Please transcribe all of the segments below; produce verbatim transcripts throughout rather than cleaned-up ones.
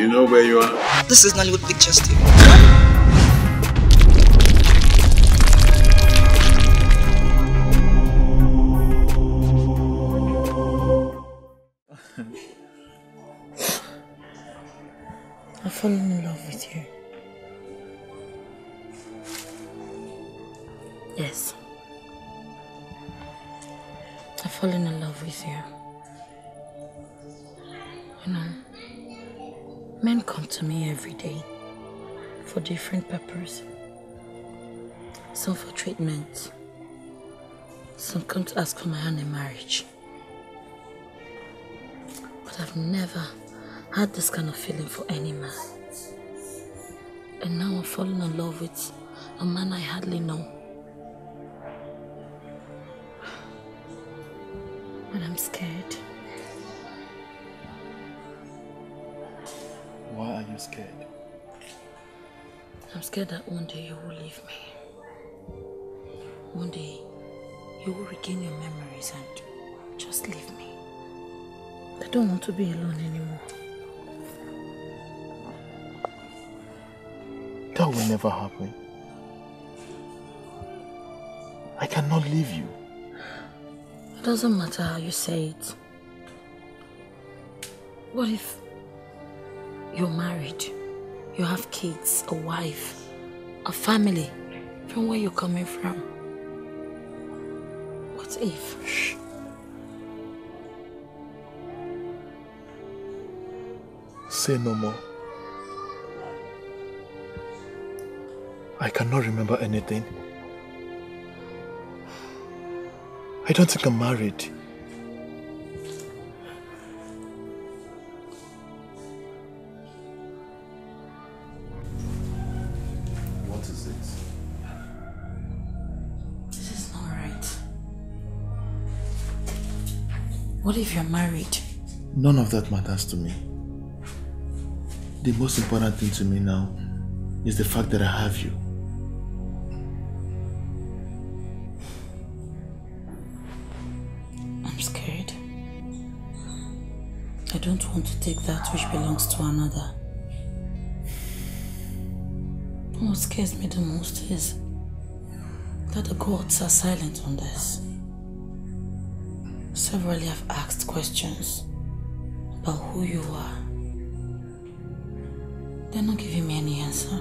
You know where you are? This is Nollywood Pictures team. I've fallen in love with you. Yes. I've fallen in love with you. You know, men come to me every day for different purposes. Some for treatment. Some come to ask for my hand in marriage. But I've never had this kind of feeling for any man. And now I'm falling in love with a man I hardly know. And I'm scared. Why are you scared? I'm scared that one day you will leave me. One day you will regain your memories and just leave me. I don't want to be alone anymore. That will never happen. I cannot leave you. It doesn't matter how you say it. What if you're married, you have kids, a wife, a family, from where you're coming from? What if? Shh. Say no more. I cannot remember anything. I don't think I'm married. What if you're married? None of that matters to me. The most important thing to me now is the fact that I have you. I'm scared. I don't want to take that which belongs to another. What scares me the most is that the gods are silent on this. Severally have asked questions about who you are. They're not giving me any answer.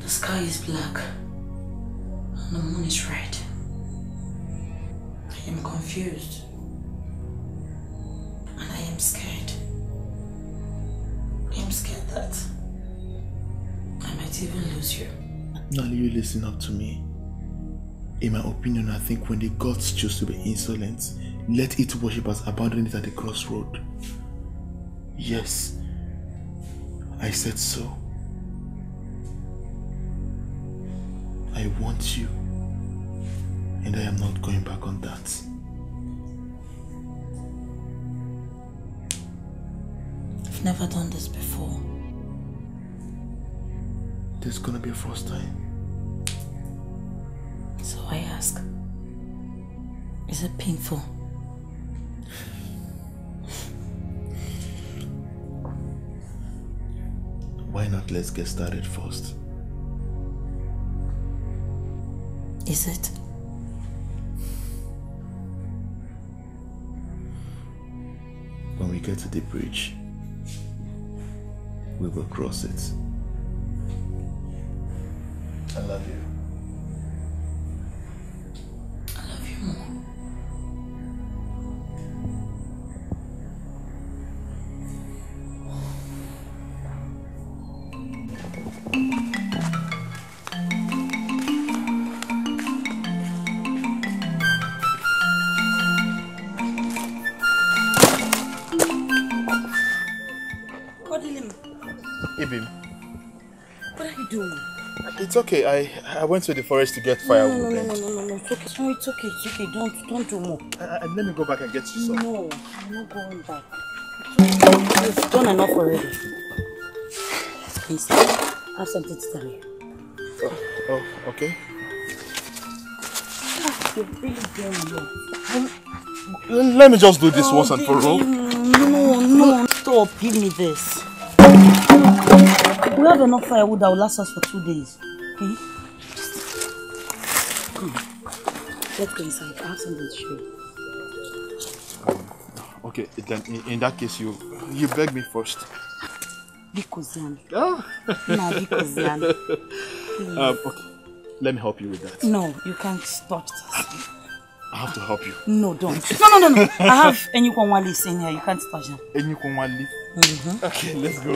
The sky is black and the moon is red. I am confused and I am scared. I am scared that I might even lose you. Nolly, you listen up to me. In my opinion, I think when the gods choose to be insolent, let its worshippers abandon it at the crossroad. Yes, I said so. I want you, and I am not going back on that. I've never done this before. This is gonna be a first time. So I ask, is it painful? Why not let's get started first? Is it? When we get to the bridge, we will cross it. I love you. It's okay, I, I went to the forest to get firewood. No, no, no, no, no, no, it's okay, no, it's okay, it's okay, don't, don't do more. Uh, let me go back and get you some. No, I'm not going back. You've done enough already. Please, I have something to tell you. Oh, oh okay. You're really doing well. Let me just do this oh, once and for all. No, no, no, no. show up, give me this. We have enough firewood that will last us for two days. Okay? Just come. Let's go inside. I have something to show you. Okay, then in that case, you you beg me first. Bikozian. Oh. Nah, Bikozian. Um, okay, let me help you with that. No, you can't stop this. I have to help you. No, don't. No, no, no, no. I have Enyukonwa leaves in here. You can't touch them. Enyukonwa leaf? Mm-hmm. Okay, let's go.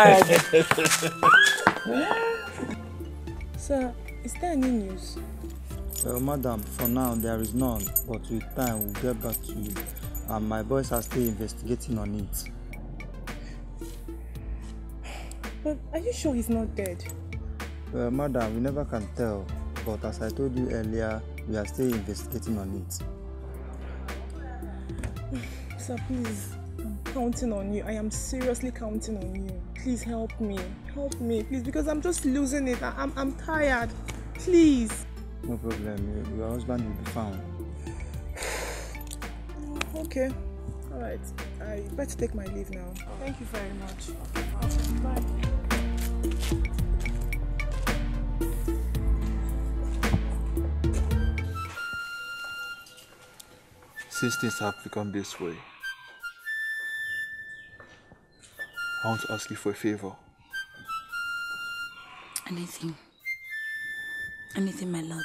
All right, then. Sir, is there any news? Well, madam, for now, there is none. But with time, we'll get back to you. And my boys are still investigating on it. But are you sure he's not dead? Well, madam, we never can tell. But as I told you earlier, we are still investigating on it. Sir, please, I'm counting on you. I am seriously counting on you. Please help me. Help me, please, because I'm just losing it. I I'm, I'm tired. Please. No problem. Your, your husband will be found. Okay, all right. I better take my leave now. Thank you very much. Bye. Since things have become this way, I want to ask you for a favor. Anything. Anything, my love.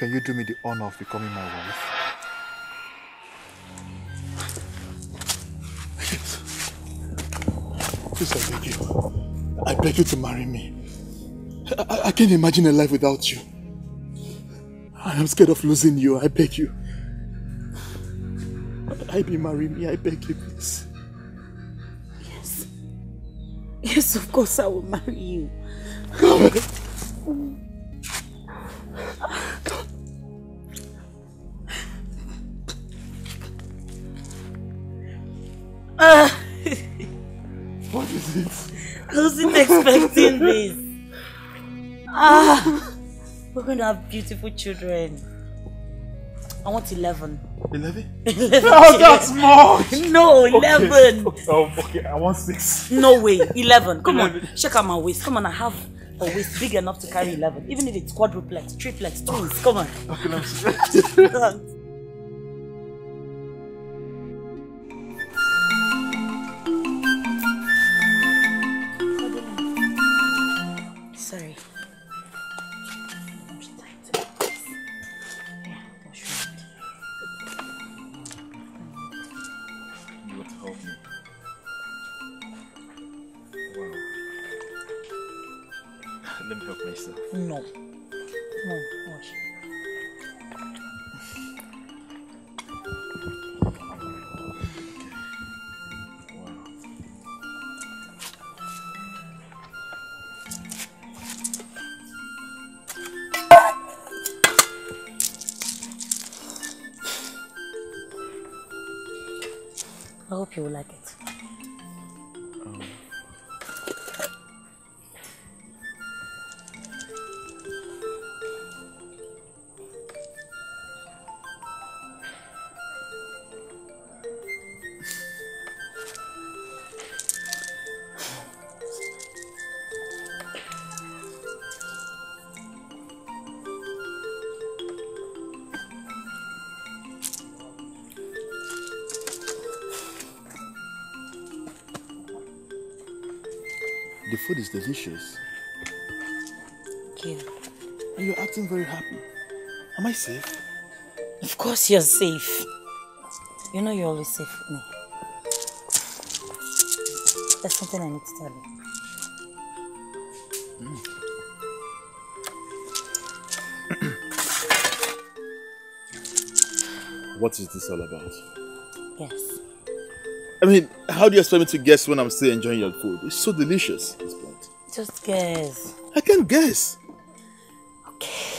Can you do me the honor of becoming my wife? Please, I beg you. I beg you to marry me. I, I can't imagine a life without you. I am scared of losing you. I beg you. I be marry me. I beg you, please. Yes. Yes, of course I will marry you. Uh, what is it? I wasn't expecting this. Ah, we're going to have beautiful children. I want eleven. Eleven? eleven. No, that's much. No, eleven. Okay. Oh, okay. I want six. No way, eleven. Come eleven. On, check out my waist. Come on, I have a waist big enough to carry eleven, even if it's quadruplets, triplets, twins. Come on. Okay, I'm you will like it. Um. Food is delicious. Thank you. And you're acting very happy. Am I safe? Of course you're safe. You know you're always safe with me. There's something I need to tell you. Mm. What is this all about? Yes. I mean, how do you expect me to guess when I'm still enjoying your food? It's so delicious. Just guess. I can't guess. Okay.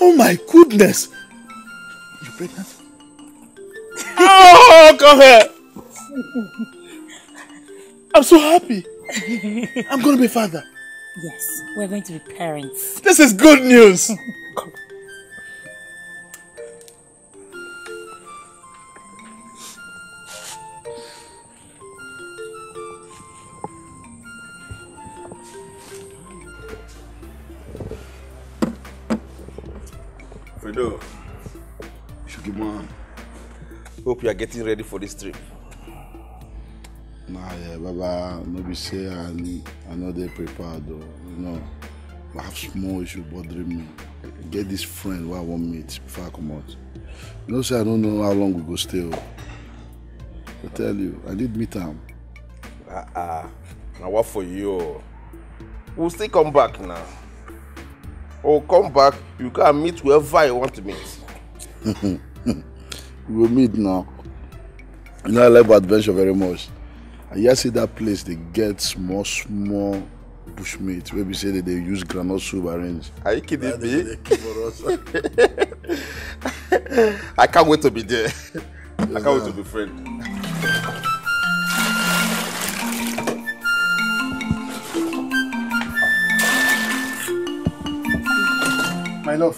Oh my goodness! You pregnant? Oh, come here! I'm so happy. I'm going to be a father. Yes, we're going to be parents. This is good news. Fredo, Shuggy man, hope you are getting ready for this trip. Nah, yeah, Baba, no be say I know they prepared, though. You know, I have small issue bothering me. Get this friend where I want meet before I come out. You know, say I don't know how long we go stay. I tell you, I did meet him. Ah, uh ah, -uh. Now what for you? We'll still come back now. Or come back, you can meet whoever you want to meet. We'll meet now. You know, I like adventure very much. I hear see that place, they get small, small bush meat. Where we say that they use granite soup arrange. Are you kidding that me? I can't wait to be there. Yes, I can't man. wait to be friend. My love.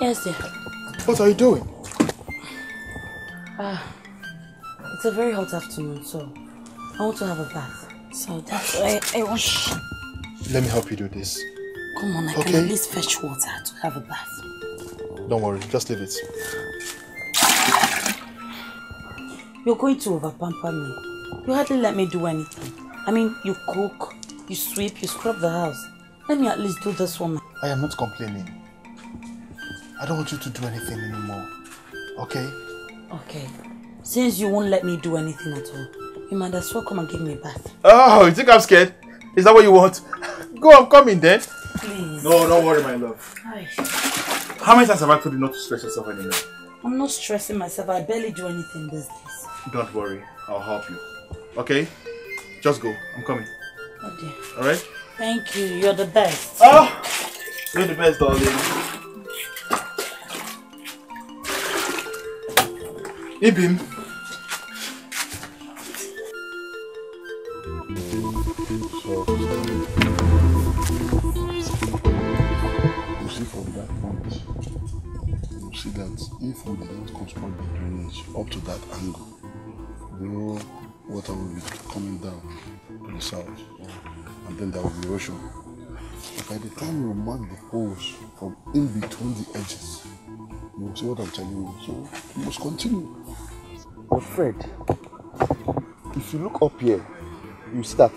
Yes, dear. What are you doing? Ah, uh, it's a very hot afternoon, so I want to have a bath. So that's why I, I want. Shh. Let me help you do this. Come on, I okay. can at least fetch water to have a bath. Don't worry, just leave it. You're going to overpamper me. You hardly let me do anything. I mean, you cook, you sweep, you scrub the house. Let me at least do this one. I am not complaining. I don't want you to do anything anymore, okay? Okay. Since you won't let me do anything at all, you might as well come and give me a bath. Oh, you think I'm scared? Is that what you want? Go, I'm coming then. Please. No, don't worry, my love. Hi. How many times have I told you not to stress yourself anymore? I'm not stressing myself. I barely do anything these days. Don't worry. I'll help you. Okay? Just go. I'm coming. Oh dear. All right? Thank you. You're the best. Oh, you're the best, darling. Ibim. You see from that point, you see that if we did not construct the drainage up to that angle, the raw water will be coming down to the south, and then there will be erosion. But by the time we mark the holes from in between the edges, you see what I'm telling you, so you must continue. But Fred, if you look up here, you start.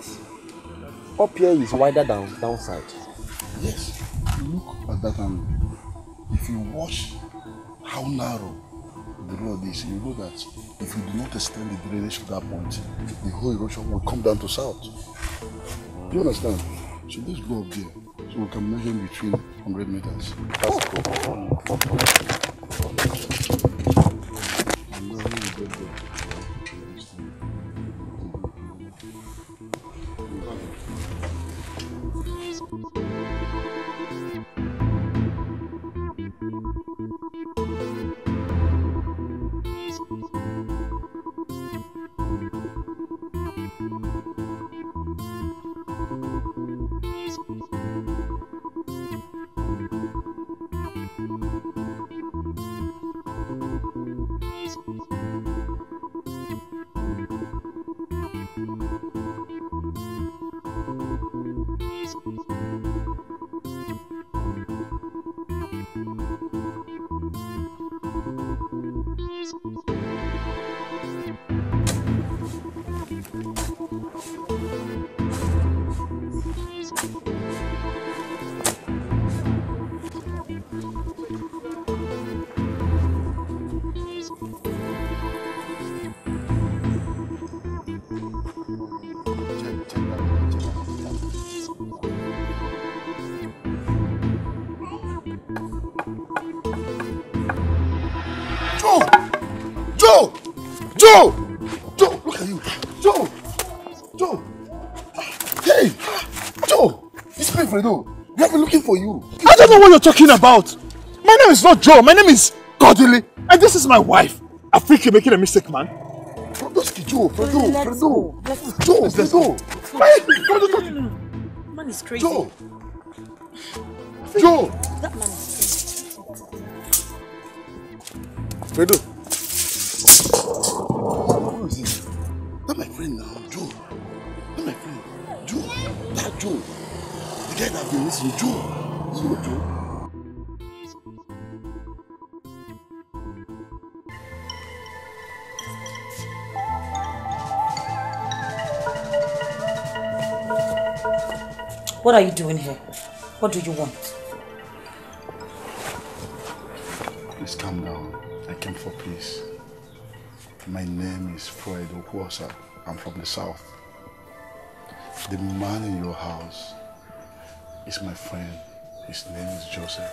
Up here is wider than downside. Yes, look at that angle. If you watch how narrow the road is, you know that if you do not extend the drainage to that point, the whole erosion will come down to south. Do you understand? So let's go up there. So we can measure between one hundred meters. That's cool. Fredo, we have been looking for you. I don't know what you're talking about. My name is not Joe. My name is Cordelia, and this is my wife. I think you're making a mistake, man. Let's go, Fredo, Fredo. Joe, Fredo. That man is crazy. Joe. Joe. That man is crazy. Fredo. Who is this? That's my friend now, Joe. That's my friend. Joe. That Joe. The guy that I've been missing, Joe. You know Joe. What are you doing here? What do you want? Please calm down. I came for peace. My name is Fred Okwasa. I'm from the south. The man in your house is my friend. His name is Joseph.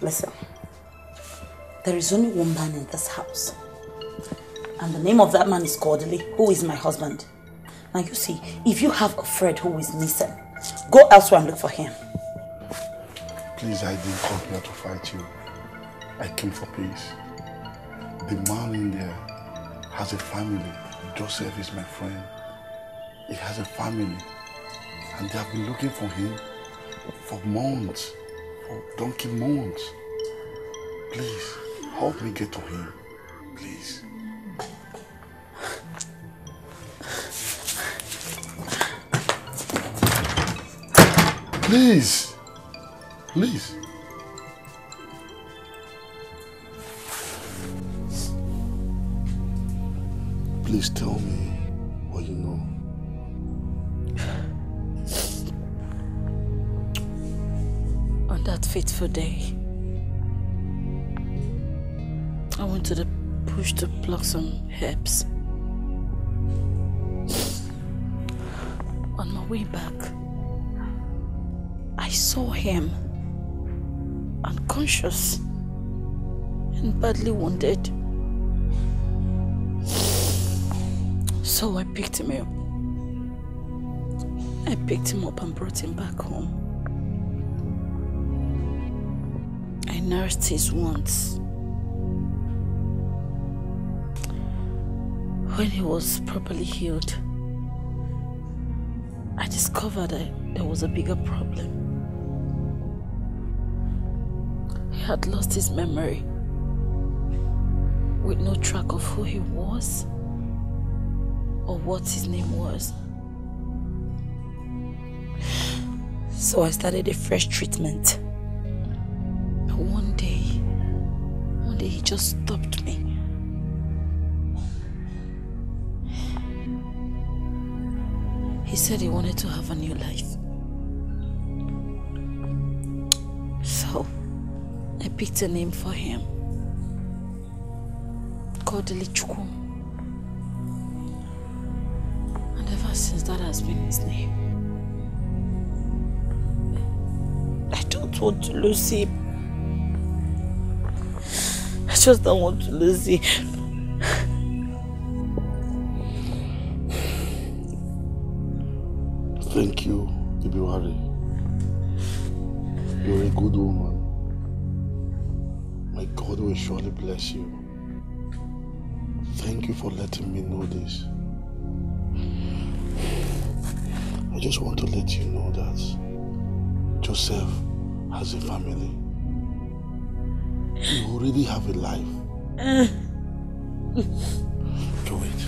Listen. There is only one man in this house. And the name of that man is Cordelia, who is my husband. Now you see, if you have a friend who is missing, go elsewhere and look for him. Please, I didn't come here to fight you. I came for peace. The man in there has a family. Joseph is my friend. He has a family. And they have been looking for him for months, for donkey months. Please, help me get to him. Please. Please, please. Please tell me what you know. On that fateful day, I went to the bush to pluck some herbs. On my way back, I saw him, unconscious and badly wounded. So I picked him up. I picked him up and brought him back home. I nursed his wounds. When he was properly healed, I discovered that there was a bigger problem. Had lost his memory, with no track of who he was or what his name was. So I started a fresh treatment. But one day, one day he just stopped me. He said he wanted to have a new life. Picked a name for him, Cordelia. And ever since, that has been his name. I don't want to lose him. I just don't want to lose him. Thank you, Ibiwari. You're a good woman. My God will surely bless you. Thank you for letting me know this. I just want to let you know that Joseph has a family. You already have a life. Do it.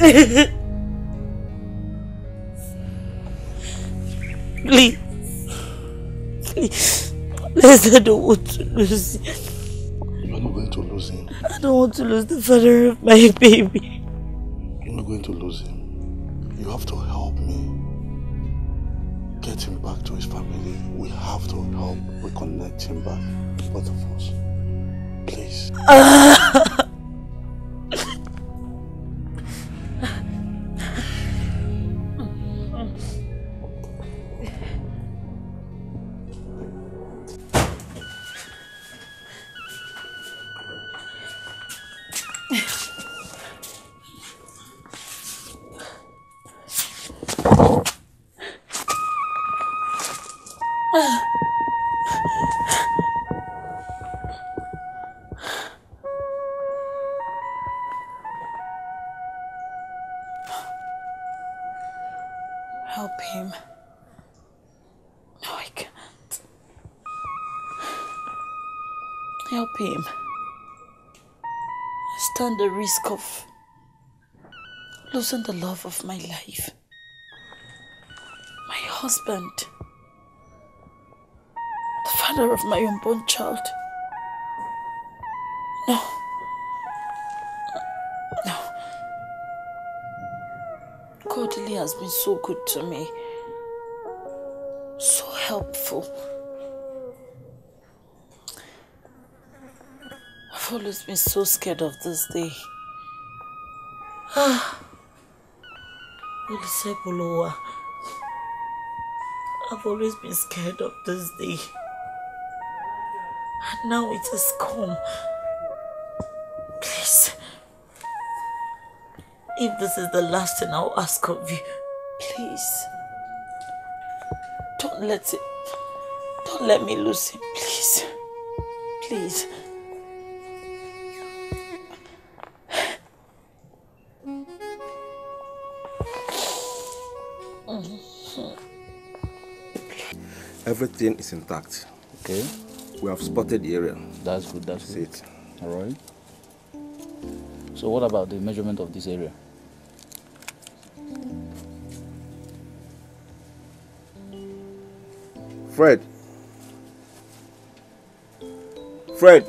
Please, please, please, I don't want to lose him. You're not going to lose him. I don't want to lose the father of my baby. You're not going to lose him. You have to help me get him back to his family. We have to help reconnect him back, both of us. Please. Uh Help him. No, I can't. Help him. I stand the risk of losing the love of my life. My husband. The father of my unborn child. No. No. Cordelia has been so good to me. So helpful. I've always been so scared of this day. Ah. Olisabuluwa, I've always been scared of this day, and now it has come. Please, if this is the last thing I'll ask of you, please, don't let it, don't let me lose him, please, please. Everything is intact. Okay. We have spotted the area. That's good, that's good. It. All right. So what about the measurement of this area? Fred. Fred.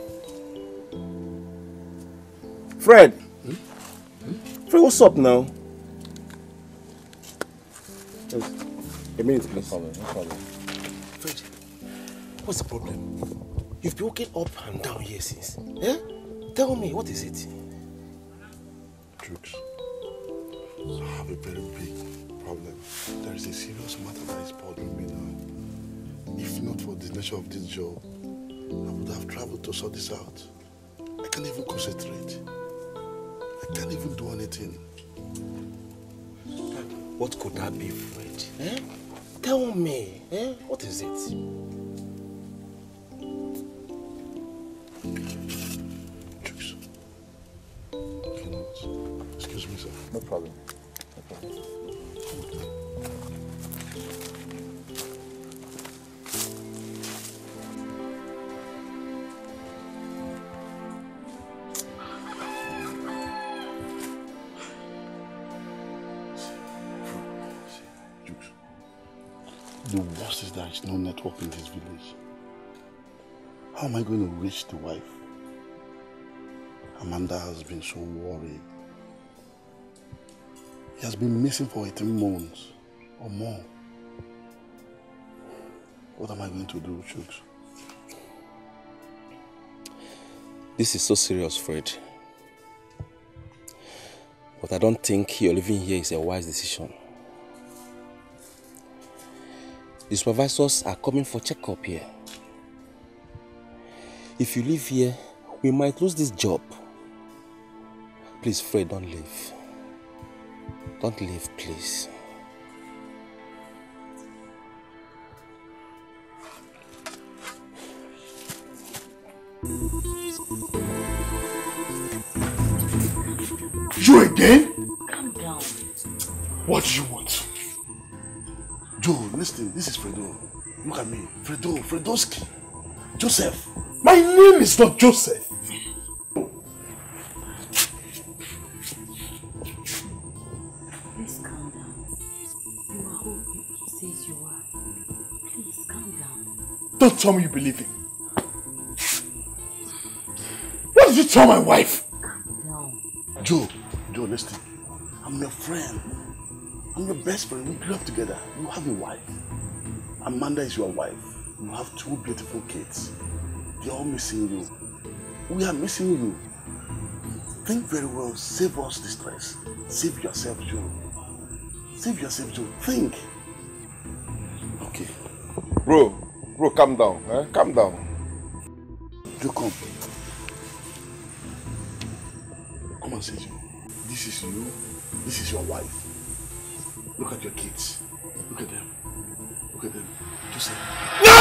Fred. Hmm? Hmm? Fred, what's up now? A minute, please. No problem, no problem. Fred, what's the problem? You've been walking up and down here since. Eh? Tell me, what is it? Truth. I have a very big problem. There is a serious matter that is bothering me now. If not for the nature of this job, I would have traveled to sort this out. I can't even concentrate. I can't even do anything. What could that be, Fred? Eh? Tell me, eh? What is it? Jokes. Excuse me, sir. No problem. No problem. The worst is there is no network in this village. How am I going to reach the wife? Amanda has been so worried. He has been missing for eighteen months or more. What am I going to do, Chooks? This is so serious, Fred. But I don't think your living here is a wise decision. The supervisors are coming for checkup here. If you leave here, we might lose this job. Please, Fred, don't leave. Don't leave, please. You again? Calm down. What do you want? Joe, listen, this is Fredo. Look at me. Fredo, Fredoski. Joseph. My name is not Joseph. Please calm down. You are who he says you are. Please calm down. Don't tell me you believe him. What did you tell my wife? Calm down. Joe, Joe, listen. I'm your friend. I'm your best friend. We grew up together. You have a wife. Amanda is your wife. You have two beautiful kids. They're all missing you. We are missing you. Think very well. Save us the stress. Save yourself, Joe. Save yourself, Joe. Think. Okay. Bro, bro, calm down. Eh? Calm down. Joe, come. Come and see Joe. This is you. This is your wife. Look at your kids. Look at them. Look at them. Joseph. No!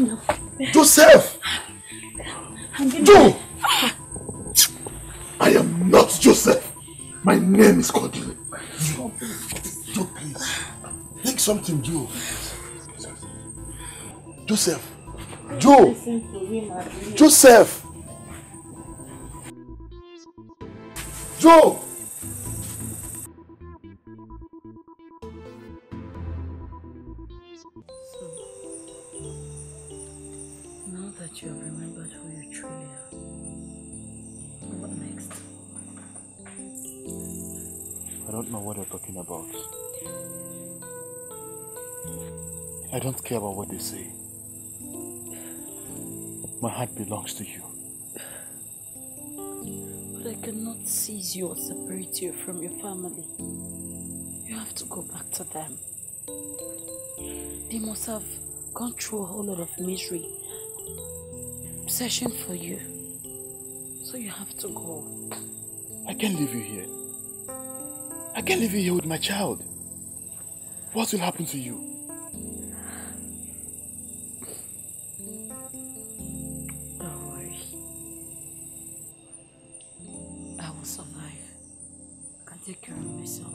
No! Joseph! Joe! I am not Joseph. My name is Cordelia. Joe, please. Think something, Joe. Joseph. Joe. Joseph. Joe. So, now that you have remembered who you truly are, what next? I don't know what you're talking about. I don't care about what they say. My heart belongs to you. But I cannot seize you or separate you from your family. You have to go back to them. They must have gone through a whole lot of misery, obsession for you. So you have to go. I can't leave you here. I can't leave you here with my child. What will happen to you? Take care of myself.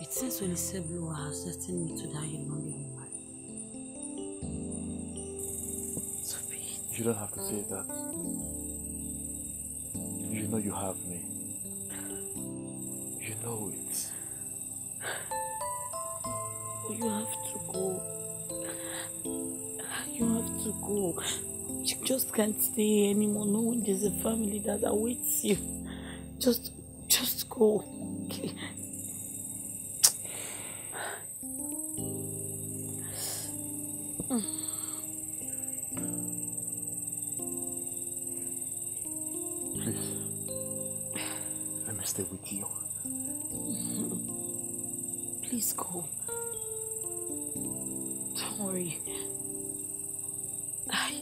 It says Olisabuluwa has destined me to die in Nollywood. So be it. You don't have to say that. You know you have me. You know it. You have to go. You have to go. You just can't stay anymore knowing there's a family that awaits you. Just, just go. Okay. Please, let me stay with you. Please go. Don't worry. I...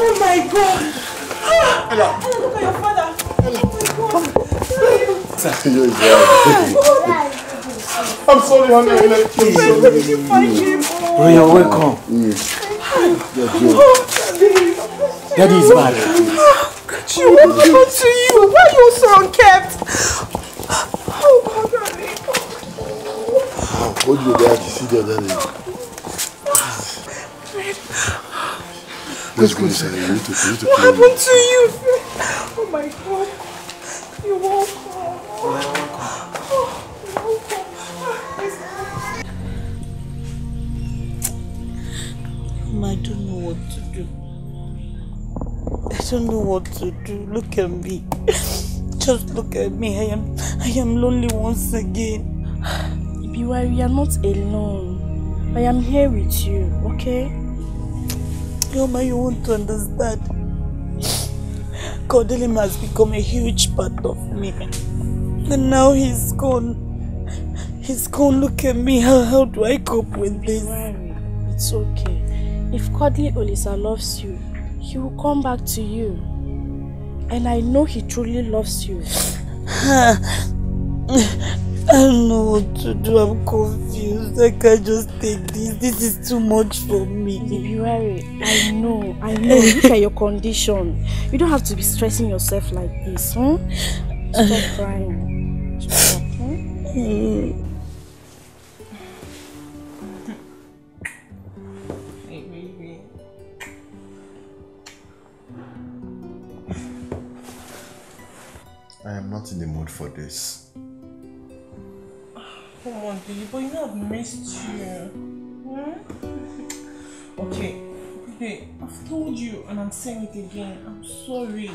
Oh my God! Ella! Oh, look at your father! Ella! Oh my God! I'm sorry, honey. Where did you find him? Bro, you're welcome. Mm. Daddy is bad. Kachi, what happened to you? Why are you so unkept? Oh God, darling. Oh, hold your dad. You see the daddy. Let's go inside. You need to, you need to what happened to you? Oh my God. You woke up. I don't know what to do. I don't know what to do. Look at me. Just look at me. I am I am lonely once again. Ibiwari, you are not alone. I am here with you, okay? Mama, you want to understand. Cordelia has become a huge part of me. And now he's gone. He's gone. Look at me. How, how do I cope with this? It's okay. If Cordelia Olisa loves you, he will come back to you. And I know he truly loves you. I don't know what to do. I'm confused. I can't just take this. This is too much for me. Ibiwari, I know. I know. Look at your condition. You don't have to be stressing yourself like this. Hmm? Stop crying. Stop, hmm? Hey, baby. I am not in the mood for this. Come on, baby, but you know I've missed you. Hmm? Okay, babe, I've told you and I'm saying it again. I'm sorry.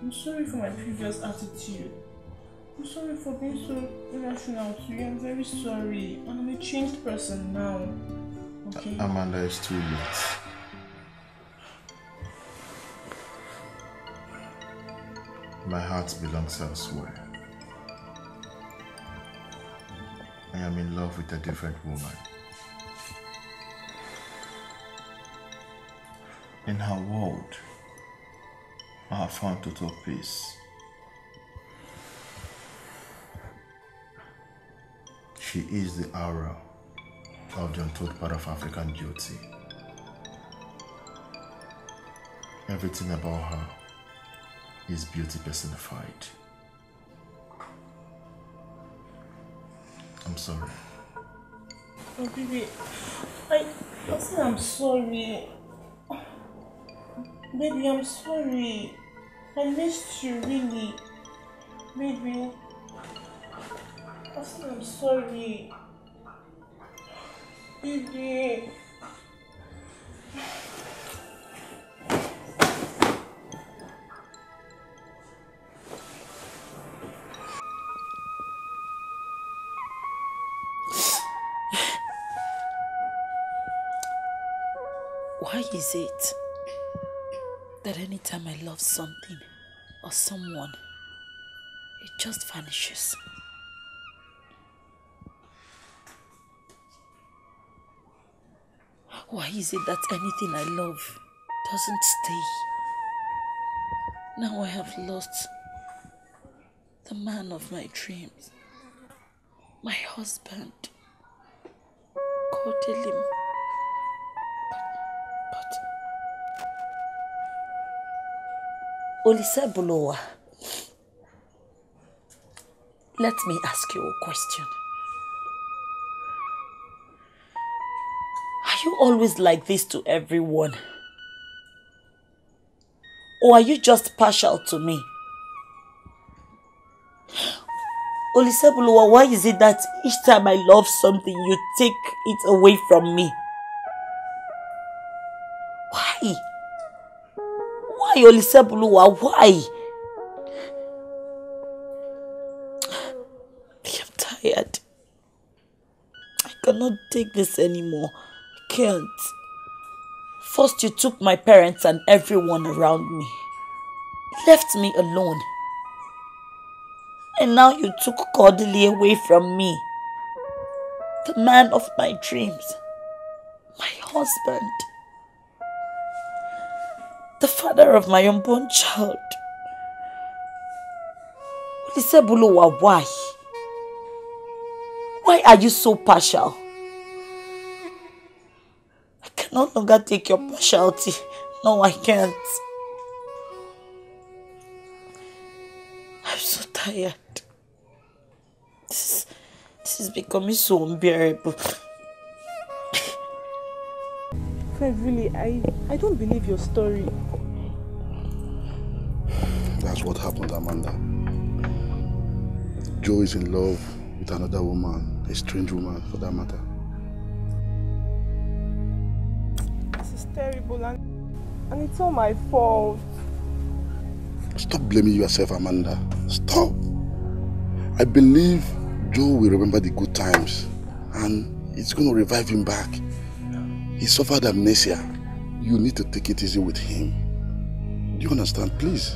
I'm sorry for my previous attitude. I'm sorry for being so irrational to you. I'm very sorry. I'm a changed person now. Okay? Amanda, it's too late. My heart belongs elsewhere. I am in love with a different woman. In her world, I have found total peace. She is the aura of the untold part of African beauty. Everything about her is beauty personified. I'm sorry. Oh, baby, I, I said I'm sorry. Baby, I'm sorry. I missed you, really. Baby, I said I'm sorry. Baby. Why is it that anytime I love something or someone, it just vanishes? Why is it that anything I love doesn't stay? Now I have lost the man of my dreams, my husband, Cordelia. Olisabuluwa, let me ask you a question. Are you always like this to everyone? Or are you just partial to me? Olisabuluwa, why is it that each time I love something, you take it away from me? Why? Why, Olisabuluwa? Why? I'm tired. I cannot take this anymore. I can't. First you took my parents and everyone around me. Left me alone. And now you took Cordelia away from me. The man of my dreams. My husband. The father of my unborn child. Olisabuluwa, why? Why are you so partial? I can no longer take your partiality. No, I can't. I'm so tired. This, this is becoming so unbearable. Really, I, I don't believe your story. That's what happened, Amanda. Joe is in love with another woman, a strange woman for that matter. This is terrible and, and it's all my fault. Stop blaming yourself, Amanda. Stop. I believe Joe will remember the good times and it's going to revive him back. He suffered amnesia. You need to take it easy with him. Do you understand? Please.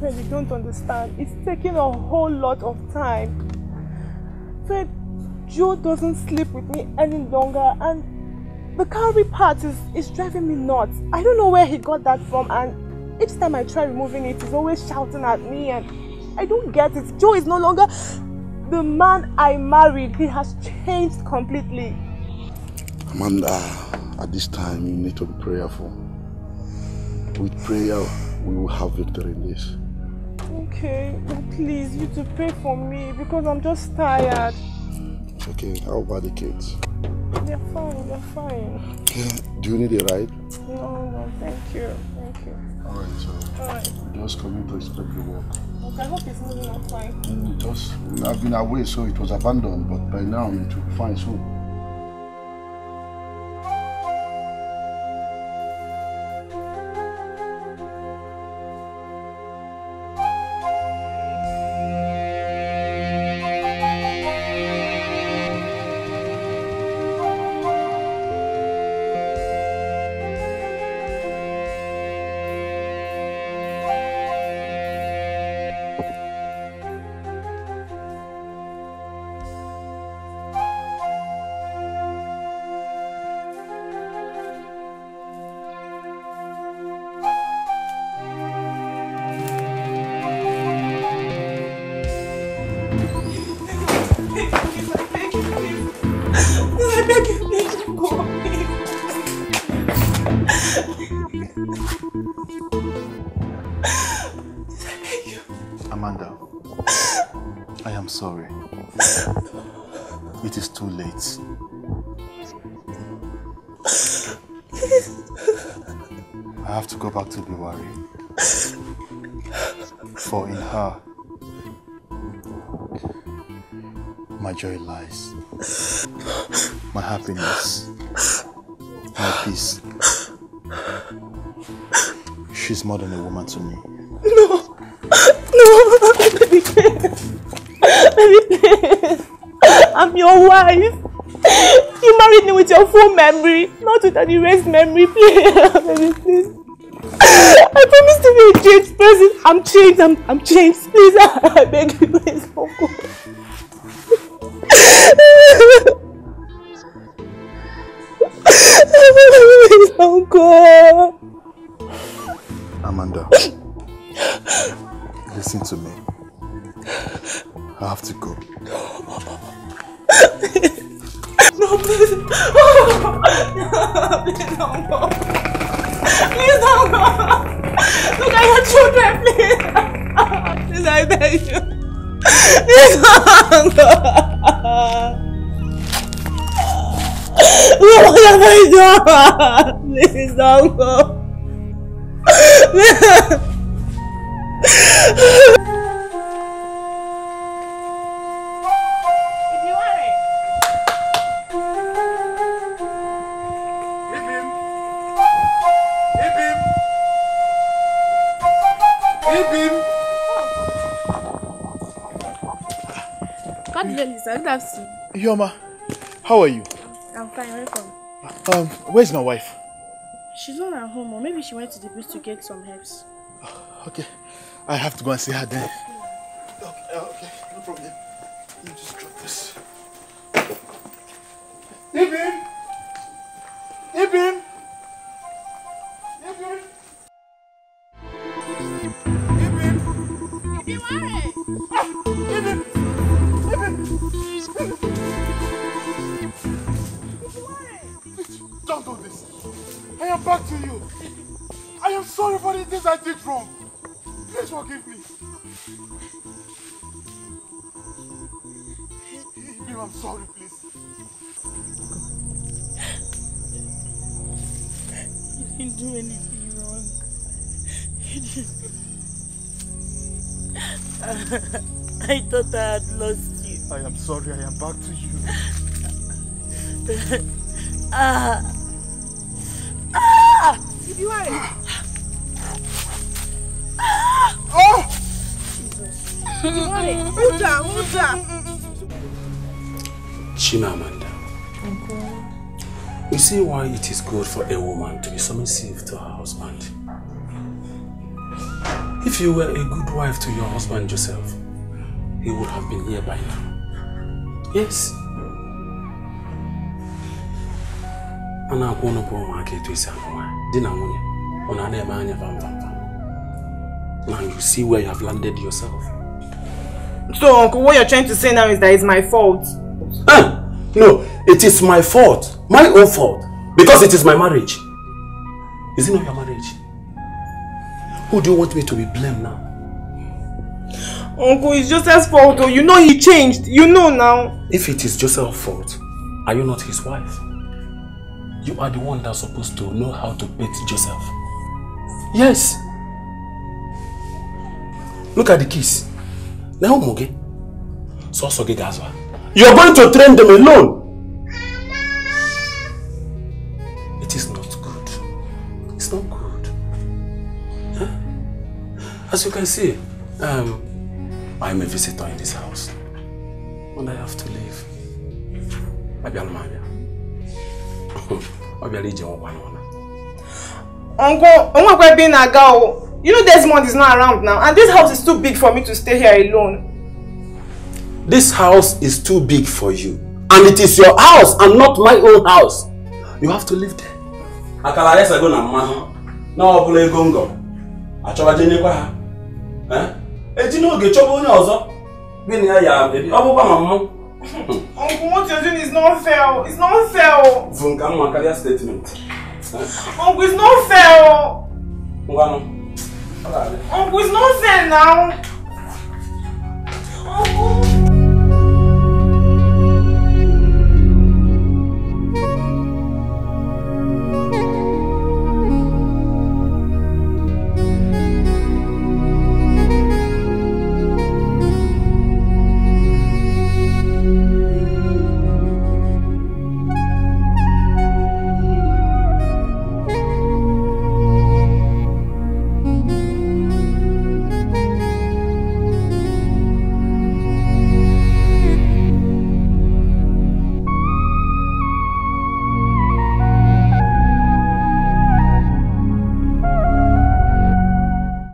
Fred, you don't understand. It's taking a whole lot of time. Fred, Joe doesn't sleep with me any longer and the cowrie part is, is driving me nuts. I don't know where he got that from and each time I try removing it, he's always shouting at me and I don't get it. Joe is no longer the man I married. He has changed completely. Amanda, at this time, you need to be prayerful. With prayer, we will have victory in this. Okay, but please, you to pray for me because I'm just tired. It's okay. How about the kids? They're fine, they're fine. Okay. Do you need a ride? No, no, thank you. Thank you. Alright, so Alright. Just coming to expect the work. Okay, I hope it's moving on fine. Mm, just, I've been away, so it was abandoned, but by now it will be fine soon. I'm sorry. It is too late. I have to go back to Ibiwari. For in her, my joy lies. My happiness. My peace. She's more than a woman to me. No! No! I'm your wife. You married me with your full memory, not with an erased memory. Please. I promise to be a changed person. I'm changed. I'm, I'm changed. Please, I beg you, please, for God. Uncle Amanda, listen to me. I have to go. No, please. Oh. Please don't go. Please don't go. Look at your children, please. Please, I beg you. Please don't go. What have I done? Please don't go. If you are it. Hip him. Hip him. Hip him. God bless you. Love you. Yoma, how are you? I'm fine, welcome. Um, where's my wife? She's not at home, or maybe she went to the booth to get some herbs. Oh, okay, I have to go and see her then. Okay, okay, no problem. Let me just drop this. Leave him! Leave him! Leave him! Leave him! Leave him! Leave him! Leave him! Don't do this. I am back to you. I am sorry for the things I did wrong. Please forgive me. I'm sorry, please. You didn't do anything wrong. You didn't. I thought I had lost you. I am sorry. I am back to you. Ah! Ah! Ibiwari! Ah! Oh! Jesus. Ibiwari! Uda! Uda! Chinamanda. Uncle. You see why it is good for a woman to be submissive to her husband. If you were a good wife to your husband, Joseph, he would have been here by now. Yes. And I want to go market to his own dinner money on an airman. Now you see where you have landed yourself. So, Uncle, what you're trying to say now is that it's my fault. Ah, no, it is my fault, my own fault, because it is my marriage. Is it not your marriage? Who do you want me to be blamed now? Uncle, it's Joseph's fault, though. You know he changed. You know now. If it is Joseph's fault, are you not his wife? You are the one that's supposed to know how to beat Joseph. Yes. Look at the kids. Now, Mogi. So, so get as well. You are going to train them alone. Mama. It is not good. It's not good. Huh? As you can see, um, I am a visitor in this house, and I have to leave. Uncle, I'm going being a girl. You know Desmond is not around now, and this house is too big for me to stay here alone. This house is too big for you, and it is your house and not my own house. You have to live there. I can't let go now. Now I'm going to go. I try to go. Eh? Eh? You know, get your money also. Been here, yeah, baby. I'm going to Uncle, what you're doing is not fair. It's not fair. Vunkano Makalia statement. Uncle, it's not fair. Uncle, it's not fair now. Uncle.